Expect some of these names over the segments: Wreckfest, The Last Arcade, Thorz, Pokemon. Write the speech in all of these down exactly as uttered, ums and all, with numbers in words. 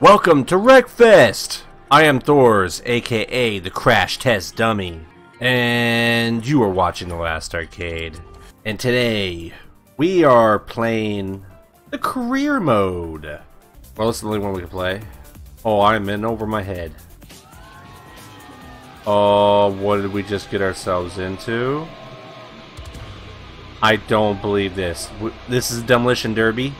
Welcome to Wreckfest! I am Thors, aka the Crash Test Dummy, and you are watching The Last Arcade. And today, we are playing the career mode. Well, it's the only one we can play. Oh, I'm in over my head. Oh, what did we just get ourselves into? I don't believe this. This is Demolition Derby.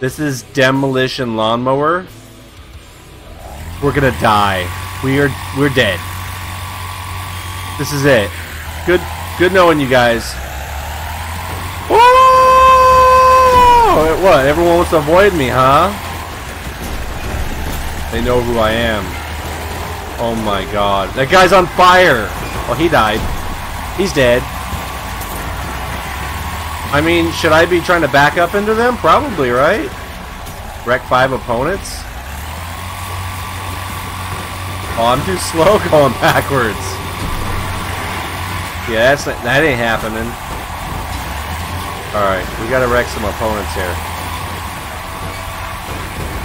This is Demolition Lawnmower. We're gonna die. We are we're dead. This is it. Good good knowing you guys. Whoa! What? Everyone wants to avoid me, huh? They know who I am. Oh my god. That guy's on fire! Well, he died. He's dead. I mean, should I be trying to back up into them? Probably, right? Wreck five opponents? Oh, I'm too slow going backwards. Yeah, that's not, that ain't happening. Alright, we gotta wreck some opponents here.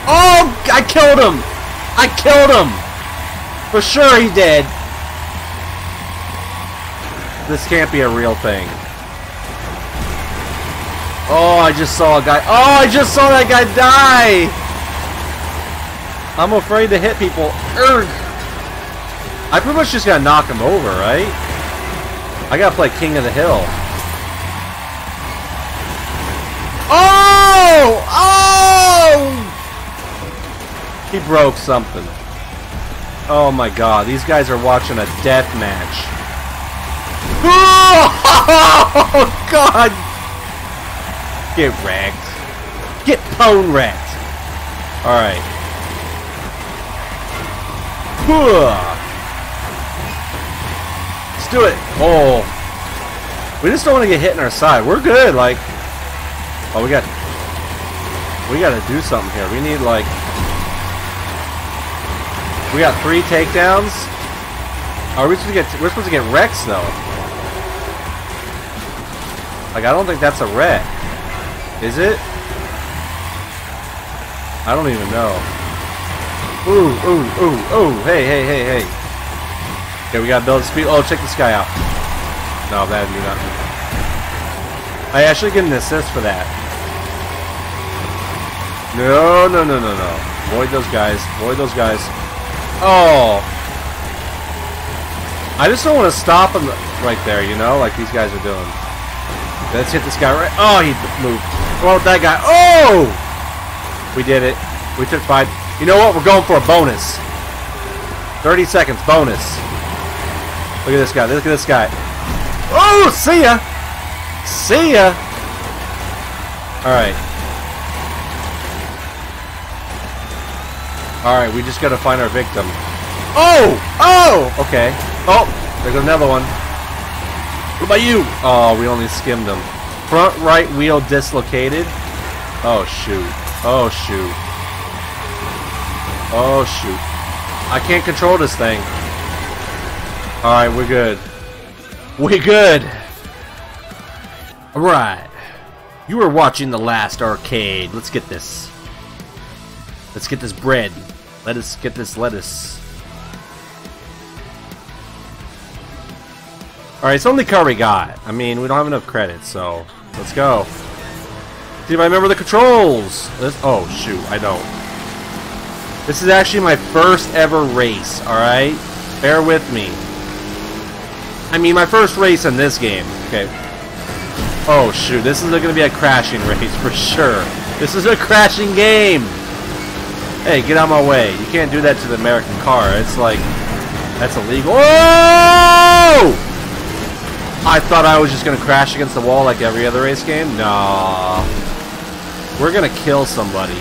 Oh! I killed him! I killed him! For sure he did! This can't be a real thing. Oh, I just saw a guy. Oh, I just saw that guy die! I'm afraid to hit people. Urgh! I pretty much just gotta knock him over, right? I gotta play King of the Hill. Oh! Oh! He broke something. Oh my god, these guys are watching a death match. Oh god! Get wrecked. Get pwn wrecked. Alright. Let's do it. Oh. We just don't want to get hit in our side. We're good. Like. Oh, we got. We got to do something here. We need, like. We got three takedowns. Are we supposed to get. We're supposed to get wrecks, though. Like, I don't think that's a wreck. Is it? I don't even know. Ooh, ooh, ooh, ooh. Hey, hey, hey, hey. Okay, we gotta build speed. Oh, check this guy out. No, that'd be nothing. I actually get an assist for that. No, no, no, no, no. Avoid those guys. Avoid those guys. Oh. I just don't want to stop them right there, you know? Like these guys are doing. Let's hit this guy right. Oh, he moved. Well, that guy. Oh! We did it. We took five. You know what? We're going for a bonus. thirty seconds. Bonus. Look at this guy. Look at this guy. Oh, see ya. See ya. Alright. Alright, we just got to find our victim. Oh! Oh! Okay. Oh, there goes another one. What about you? Oh, we only skimmed them. Front right wheel dislocated. Oh, shoot. Oh, shoot. Oh, shoot. I can't control this thing. Alright, we're good. We're good. Alright. You were watching The Last Arcade. Let's get this. Let's get this bread. Let us get this lettuce. Alright, it's the only car we got. I mean, we don't have enough credits, so let's go. See if I remember the controls. This, oh, shoot, I don't. This is actually my first ever race, alright? Bear with me. I mean, my first race in this game. Okay. Oh, shoot, this is going to be a crashing race for sure. This is a crashing game. Hey, get out of my way. You can't do that to the American car. It's like, that's illegal. Oh! I thought I was just going to crash against the wall like every other race game. Nah. We're going to kill somebody.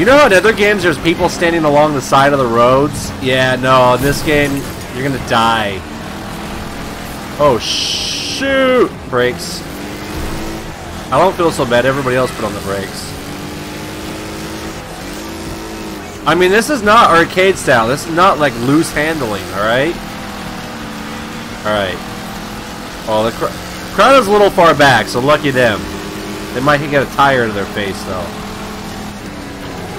You know, in other games, there's people standing along the side of the roads? Yeah, no. In this game, you're going to die. Oh, shoot. Brakes. I don't feel so bad. Everybody else put on the brakes. I mean, this is not arcade style. This is not, like, loose handling, alright? Alright. Oh, the cr crowd is a little far back, so lucky them. They might get a tire to their face, though.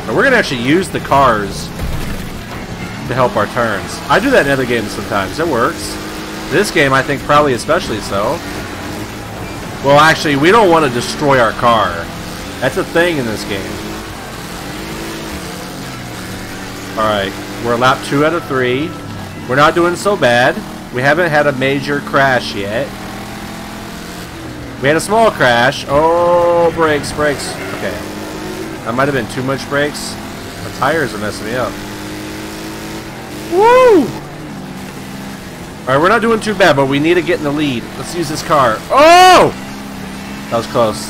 And we're going to actually use the cars to help our turns. I do that in other games sometimes. It works. This game, I think, probably especially so. Well, actually, we don't want to destroy our car. That's a thing in this game. Alright, we're lap two out of three. We're not doing so bad. We haven't had a major crash yet. We had a small crash. Oh, brakes, brakes. Okay. That might have been too much brakes. My tires are messing me up. Woo! Alright, we're not doing too bad, but we need to get in the lead. Let's use this car. Oh! That was close.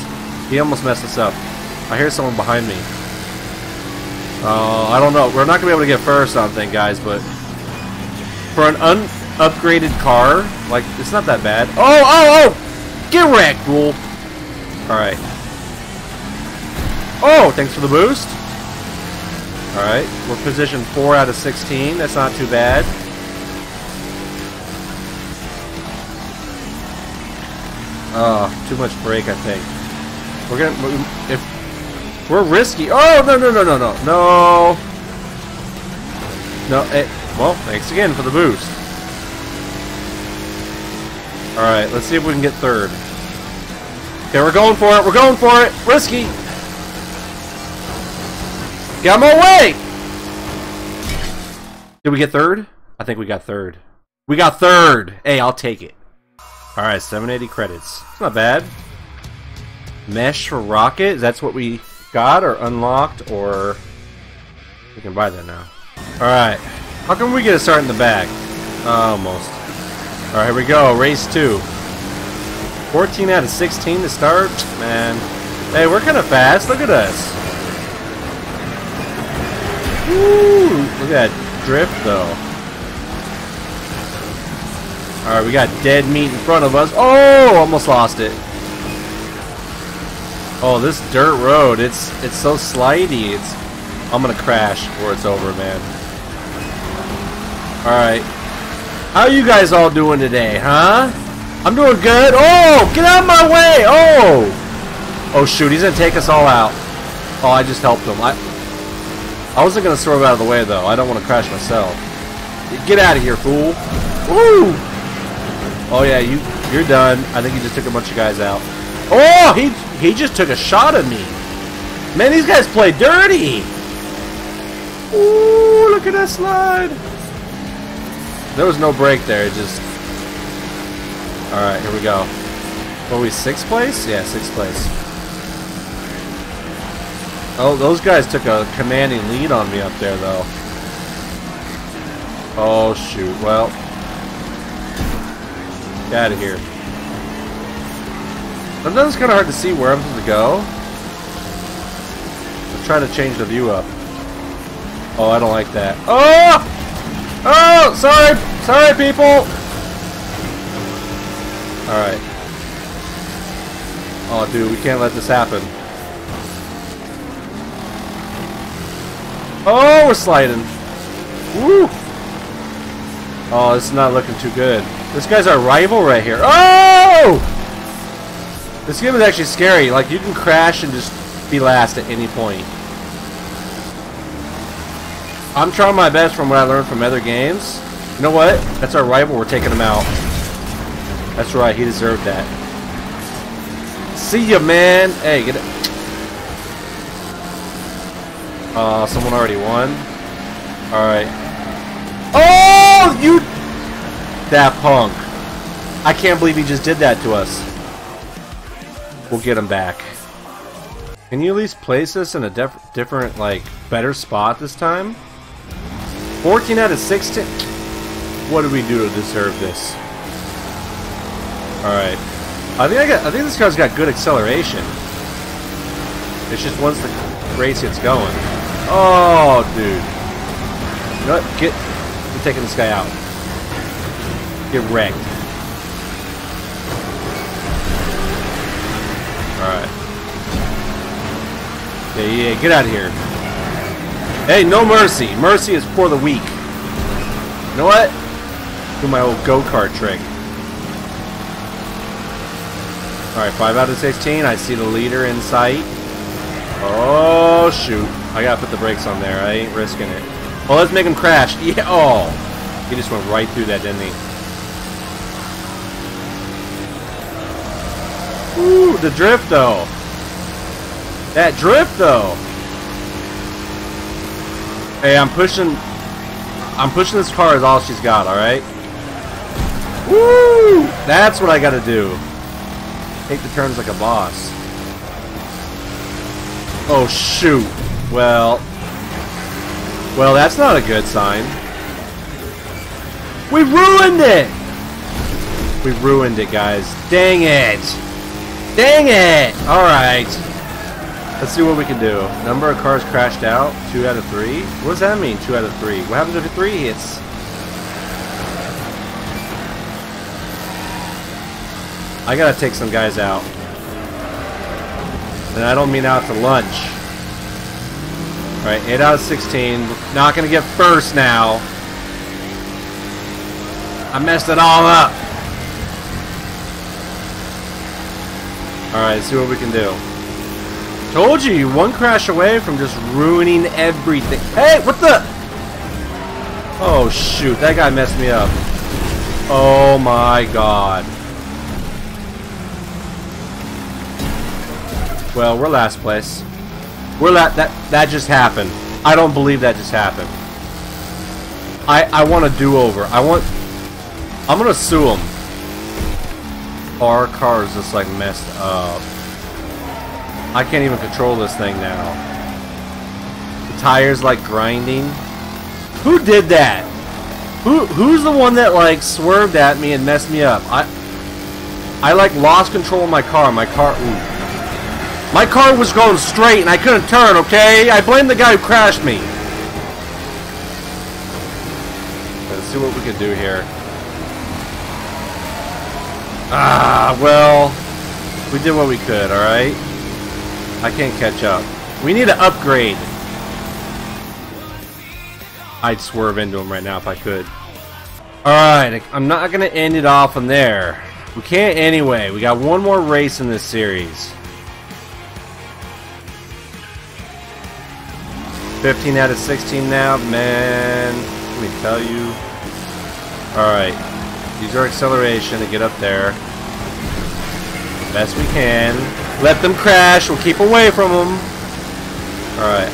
He almost messed us up. I hear someone behind me. Oh, uh, I don't know. We're not going to be able to get first, I don't think, guys, but for an unupgraded car, like, it's not that bad. Oh, oh, oh! Get wrecked, Wolf! Alright. Oh, thanks for the boost. Alright, we're positioned four out of sixteen. That's not too bad. Oh, too much brake, I think. We're gonna if we're risky. Oh no no no no no no no! It, well, thanks again for the boost. All right, let's see if we can get third. Okay, we're going for it. We're going for it. Risky. Got my way. Did we get third? I think we got third. We got third. Hey, I'll take it. All right, seven eighty credits. It's not bad. Mesh for rocket. That's what we got or unlocked, or we can buy that now. All right. How come we get a start in the back? Almost. All right, here we go. Race two. fourteen out of sixteen to start. Man, hey, we're kind of fast. Look at us. Woo! Look at that drift, though. Alright, we got dead meat in front of us. Oh, almost lost it. Oh, this dirt road, it's it's so slidey. It's I'm gonna crash before it's over, man. Alright. How you guys all doing today, huh? I'm doing good. Oh, get out of my way! Oh! Oh shoot, he's gonna take us all out. Oh, I just helped him. I I wasn't gonna swerve out of the way though. I don't wanna crash myself. Get out of here, fool. Woo! Oh yeah, you you're done. I think he just took a bunch of guys out. Oh, he he just took a shot at me. Man, these guys play dirty. Ooh, look at that slide. There was no break there. It just. All right, here we go. Were we sixth place? Yeah, sixth place. Oh, those guys took a commanding lead on me up there, though. Oh shoot. Well. Out of here. Sometimes it's kind of hard to see where I'm supposed to go. I'm trying to change the view up. Oh, I don't like that. Oh! Oh! Sorry! Sorry, people! Alright. Oh, dude, we can't let this happen. Oh, we're sliding. Woo! Oh, this is not looking too good. This guy's our rival right here. Oh! This game is actually scary. Like, you can crash and just be last at any point. I'm trying my best from what I learned from other games. You know what? That's our rival. We're taking him out. That's right. He deserved that. See ya, man. Hey, get it. Uh, someone already won. Alright. Oh! You... That punk. I can't believe he just did that to us. We'll get him back. Can you at least place us in a def different, like, better spot this time? fourteen out of sixteen. What did we do to deserve this? Alright. I think I got I think this car's got good acceleration. It's just once the race gets going. Oh dude. You know what? Get I'm taking this guy out. Get wrecked. Alright. Yeah, yeah, get out of here. Hey, no mercy. Mercy is for the weak. You know what? Do my old go-kart trick. Alright, five out of sixteen. I see the leader in sight. Oh, shoot. I gotta put the brakes on there. I ain't risking it. Well, let's make him crash. Yeah. Oh, he just went right through that, didn't he? Ooh, the drift though. That drift though. Hey, I'm pushing. I'm pushing this car is all she's got. All right. Woo! That's what I gotta do. Take the turns like a boss. Oh shoot. Well. Well, that's not a good sign. We ruined it! We ruined it, guys. Dang it! Dang it! Alright. Let's see what we can do. Number of cars crashed out. Two out of three. What does that mean, two out of three? What happens if three hits? I gotta take some guys out. And I don't mean out to lunch. Alright, eight out of sixteen. Not gonna get first now. I messed it all up. Alright, let's see what we can do. Told you, one crash away from just ruining everything. Hey, what the? Oh, shoot. That guy messed me up. Oh, my God. Well, we're last place. We're la that that just happened. I don't believe that just happened. I I want a do-over. I want. I'm gonna sue them. Our car is just like messed up. I can't even control this thing now. The tires like grinding. Who did that? Who who's the one that like swerved at me and messed me up? I I like lost control of my car. My car. Ooh. My car was going straight and I couldn't turn, okay? I blame the guy who crashed me. Let's see what we can do here. Ah, well, we did what we could, alright? I can't catch up. We need to upgrade. I'd swerve into him right now if I could. Alright, I'm not going to end it off from there. We can't anyway. We got one more race in this series. fifteen out of sixteen now, man. Let me tell you. Alright. Use our acceleration to get up there. Best we can. Let them crash. We'll keep away from them. Alright.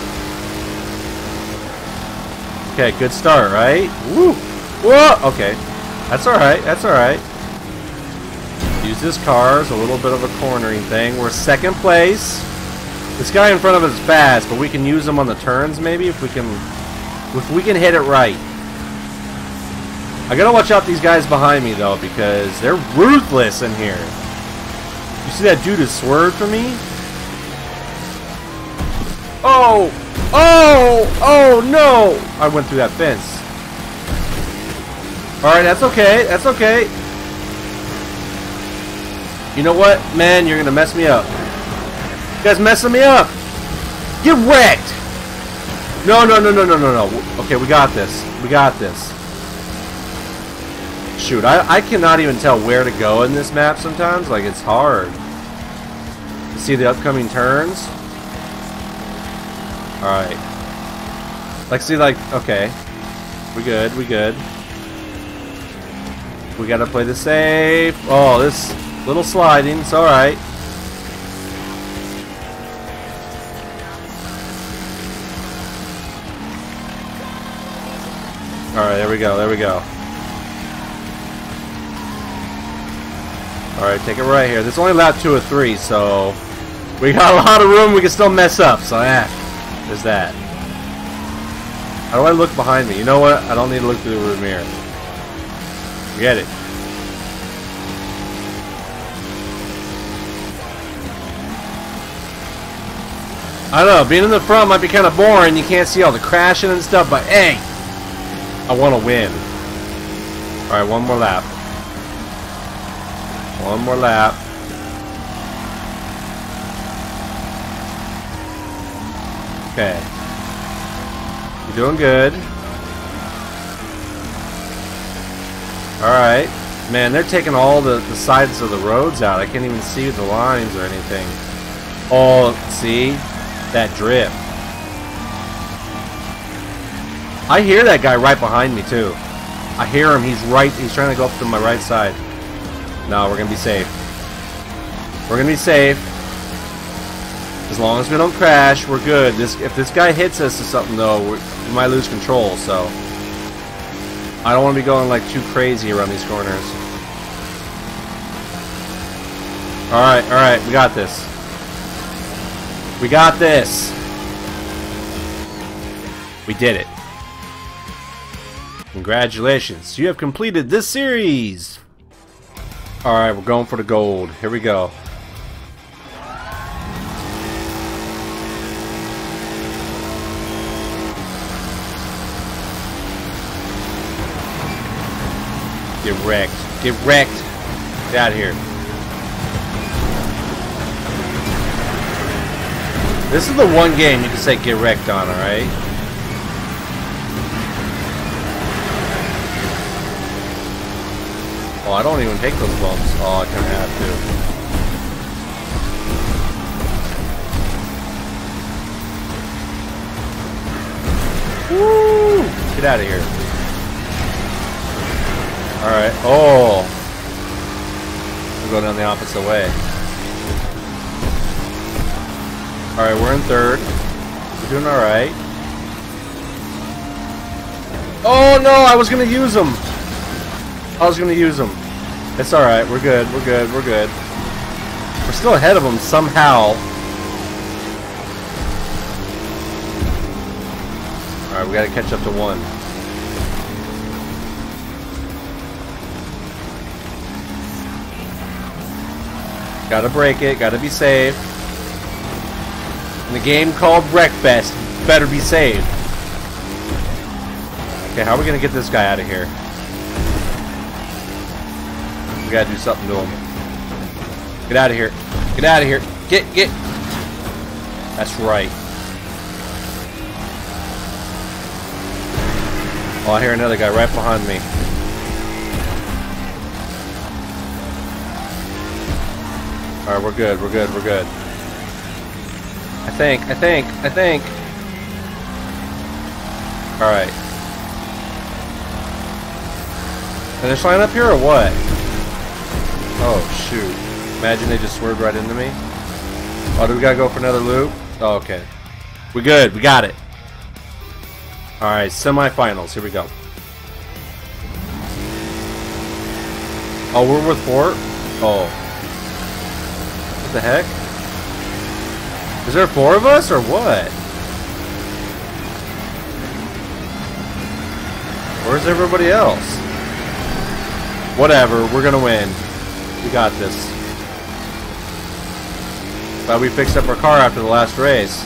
Okay, good start, right? Woo! Whoa! Okay. That's alright. That's alright. Use this car as a little bit of a cornering thing. We're second place. This guy in front of us is fast, but we can use him on the turns maybe if we can if we can hit it right. I gotta watch out these guys behind me though, because they're ruthless in here. You see that dude is swerved for me? Oh! Oh! Oh no! I went through that fence. Alright, that's okay, that's okay. You know what? Man, you're gonna mess me up. You guys messing me up. Get wrecked. No, no, no, no, no, no, no. Okay, we got this. We got this. Shoot, I, I cannot even tell where to go in this map sometimes. Like, it's hard. You see the upcoming turns? Alright. Like, see, like, okay. We good, we good. We gotta play this safe. Oh, this little sliding. It's alright. Alright, there we go, there we go. Alright, take it right here. There's only lap two or three, so we got a lot of room, we can still mess up, so eh, there's that. How do I look behind me? You know what? I don't need to look through the rear mirror. Forget it. I don't know, being in the front might be kind of boring, you can't see all the crashing and stuff, but hey! I want to win. Alright, one more lap. One more lap. Okay. You're doing good. Alright. Man, they're taking all the, the sides of the roads out. I can't even see the lines or anything. Oh, see? That drip. I hear that guy right behind me too. I hear him. He's right. He's trying to go up to my right side. No, we're gonna be safe. We're gonna be safe. As long as we don't crash, we're good. This, if this guy hits us or something though, we, we might lose control. So I don't want to be going like too crazy around these corners. All right, all right, we got this. We got this. We did it. Congratulations, you have completed this series. All right, we're going for the gold. Here we go. Get wrecked. Get wrecked. Get out of here. This is the one game you can say get wrecked on, alright? Oh, I don't even take those bumps. Oh, I kind of have to. Woo! Get out of here. Alright, oh! We're going down the opposite way. Alright, we're in third. We're doing alright. Oh no, I was gonna use him! I was gonna use him. It's alright, we're good, we're good, we're good. We're still ahead of him somehow. Alright, we gotta catch up to one. Gotta break it, gotta be safe. In the game called Wreckfest, better be safe. Okay, how are we gonna get this guy out of here? We gotta do something to him. Get out of here. Get out of here. Get, get. That's right. Oh, I hear another guy right behind me. Alright, we're good, we're good, we're good. I think, I think, I think. Alright. Finish line up here or what? Oh, shoot. Imagine they just swerved right into me. Oh, do we gotta go for another loop? Oh, okay. We're good, we got it. Alright, semifinals, here we go. Oh, we're with four? Oh. What the heck? Is there four of us or what? Where's everybody else? Whatever, we're gonna win. We got this. Glad we fixed up our car after the last race.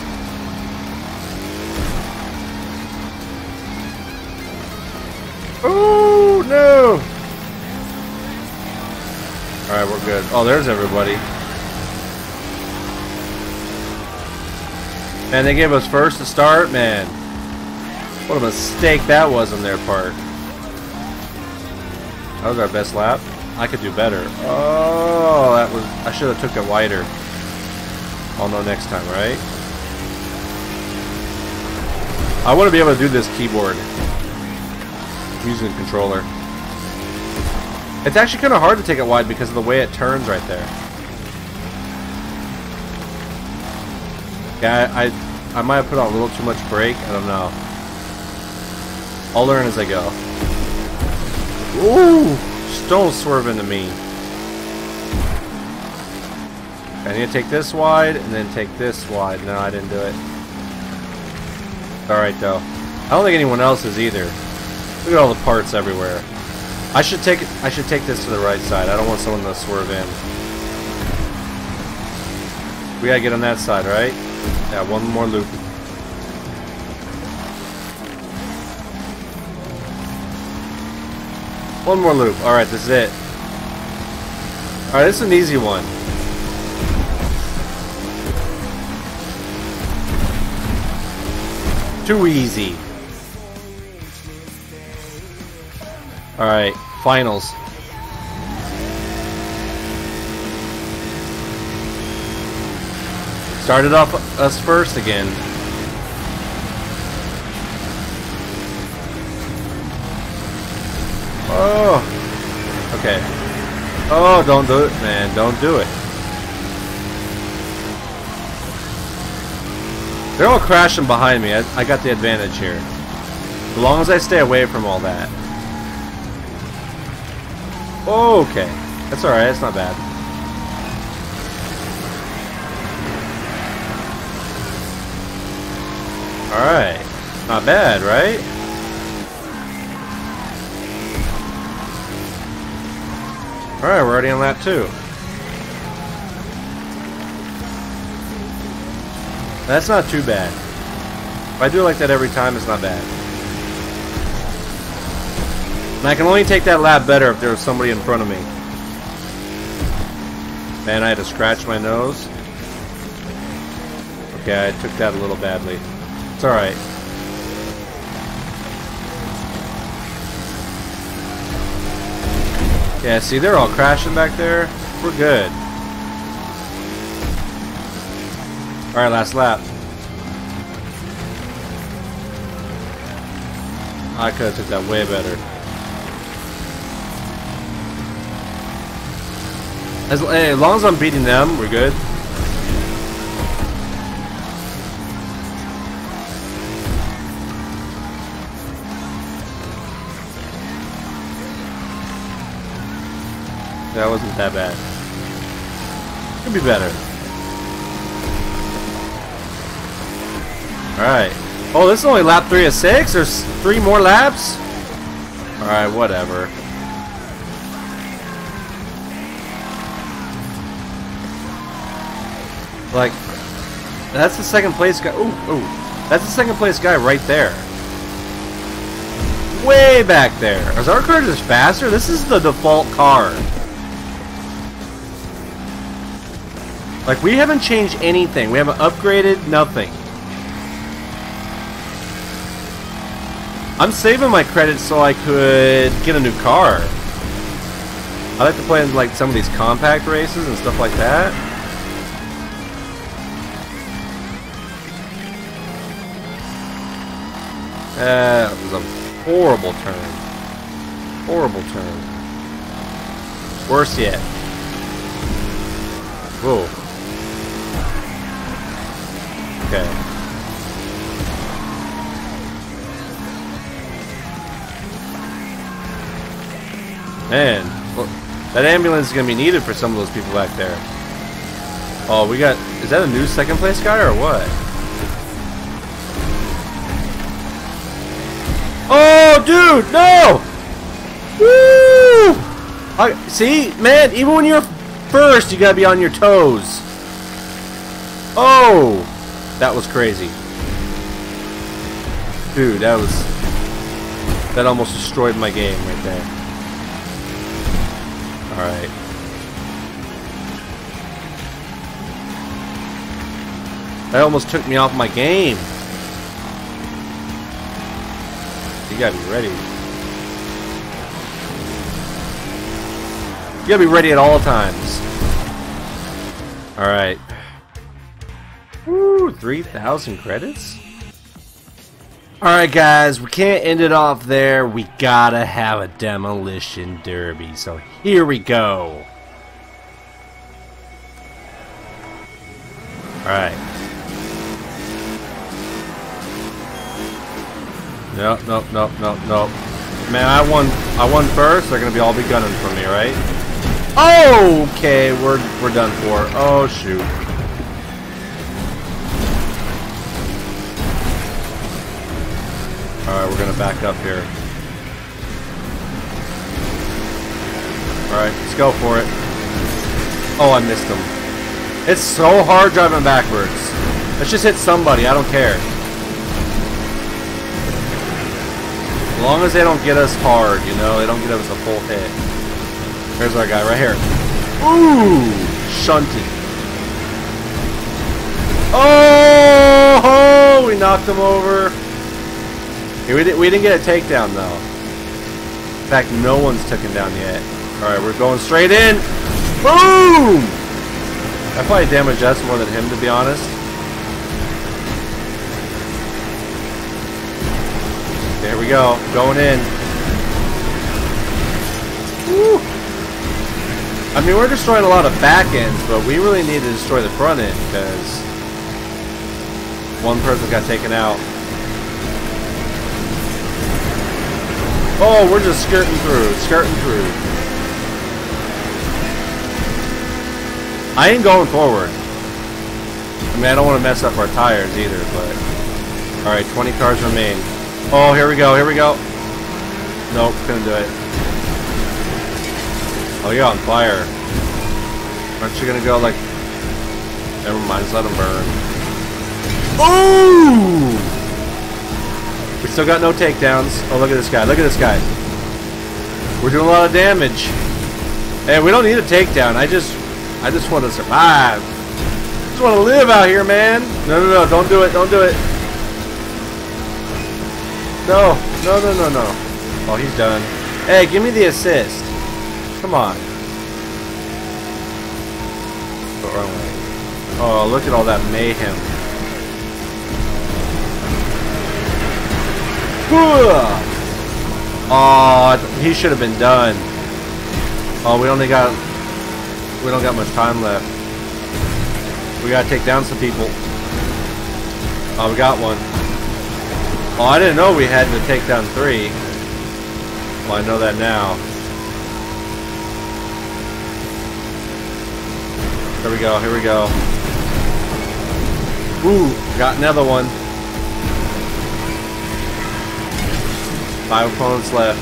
Oh no! Alright, we're good. Oh, there's everybody. Man, they gave us first to start, man. What a mistake that was on their part. That was our best lap. I could do better. Oh, that was. I should have took it wider. I'll know next time, right? I want to be able to do this keyboard. I'm using a controller. It's actually kind of hard to take it wide because of the way it turns right there. Yeah, I, I I might have put on a little too much brake. I don't know. I'll learn as I go. Ooh! Just don't swerve into me. I need to take this wide and then take this wide. No, I didn't do it. Alright, though. I don't think anyone else is either. Look at all the parts everywhere. I should take I should take this to the right side. I don't want someone to swerve in. We gotta get on that side, right? Yeah, one more loop. One more loop. Alright, this is it. Alright, this is an easy one. Too easy. Alright, finals. Started off us first again. Oh. Okay. Oh, don't do it, man. Don't do it. They're all crashing behind me. I, I got the advantage here. As long as I stay away from all that. Okay. That's alright. That's not bad. Alright. Not bad, right? Alright, we're already on lap two. That's not too bad. If I do like that every time, it's not bad. And I can only take that lap better if there was somebody in front of me. Man, I had to scratch my nose. Okay, I took that a little badly. It's alright. Yeah, see, they're all crashing back there. We're good. Alright, last lap. I could have took that way better. As, hey, as long as I'm beating them, we're good. That wasn't that bad. Could be better. Alright. Oh, this is only lap three of six? There's three more laps? Alright, whatever. Like, that's the second place guy. Ooh, ooh. That's the second place guy right there. Way back there. Is our car just faster? This is the default car. Like, we haven't changed anything. We haven't upgraded nothing. I'm saving my credits so I could get a new car. I like to play in like some of these compact races and stuff like that. That was a horrible turn. Horrible turn. Worse yet. Whoa. Okay. Man, well, that ambulance is going to be needed for some of those people back there. Oh, we got... Is that a new second place guy or what? Oh, dude, no! Woo! I, see, man, even when you're first, you got to be on your toes. Oh! That was crazy. Dude, that was... That almost destroyed my game right there. Alright. That almost took me off my game. You gotta be ready. You gotta be ready at all times. Alright. Woo, three thousand credits? Alright guys, we can't end it off there. We gotta have a demolition derby. So here we go. Alright. Nope, nope, nope, nope, nope. Man, I won I won first, they're gonna be all be gunning for me, right? Okay, we're we're done for. Oh shoot. Alright, we're gonna back up here. Alright, let's go for it. Oh, I missed him. It's so hard driving backwards. Let's just hit somebody, I don't care. As long as they don't get us hard, you know, they don't get us a full hit. Here's our guy right here. Ooh! Shunting. Oh! Oh, we knocked him over. We didn't, we didn't get a takedown, though. In fact, no one's taken down yet. Alright, we're going straight in. Boom! I probably damaged us more than him, to be honest. There we go. Going in. Woo. I mean, we're destroying a lot of back ends, but we really need to destroy the front end because one person got taken out. Oh, we're just skirting through, skirting through. I ain't going forward. I mean, I don't want to mess up our tires either, but... Alright, twenty cars remain. Oh, here we go, here we go. Nope, couldn't do it. Oh, you're on fire. Aren't you gonna go like... Never mind, just let them burn. Oh! We still got no takedowns. Oh, look at this guy, look at this guy. We're doing a lot of damage. Hey, we don't need a takedown. I just... I just want to survive. I just want to live out here, man. No, no, no, don't do it, don't do it. No, no, no, no, no. Oh, he's done. Hey, give me the assist. Come on. Go wrong way. Oh, look at all that mayhem. Oh, he should have been done. Oh, we only got... We don't got much time left. We gotta take down some people. Oh, we got one. Oh, I didn't know we had to take down three. Well, I know that now. Here we go, here we go. Ooh, got another one. Five opponents left.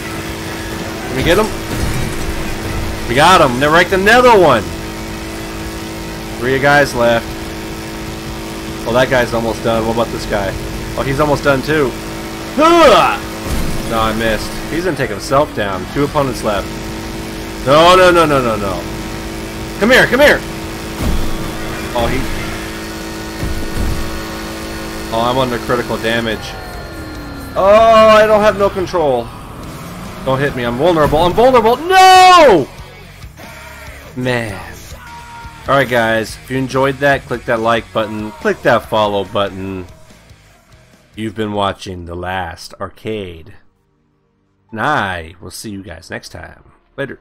Can we get them? We got them. They wrecked another one. Three guys left. Well, that guy's almost done. What about this guy? Oh, he's almost done too. No, I missed. He's gonna take himself down. Two opponents left. No, no, no, no, no, no. Come here, come here. Oh, he... Oh, I'm under critical damage. Oh, I don't have no control. Don't hit me. I'm vulnerable. I'm vulnerable. No! Man. Alright, guys. If you enjoyed that, click that like button. Click that follow button. You've been watching The Last Arcade. And I will see you guys next time. Later.